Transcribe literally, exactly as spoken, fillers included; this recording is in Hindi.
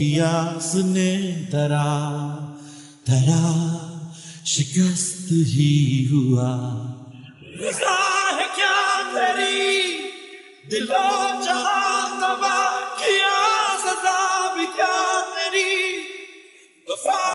प्यास ने धरा धरा शिकस्त ही हुआ। रज़ा है क्या तेरी दिलो जहां तबाह किया, सज़ा भी क्या तेरी वफ़ा।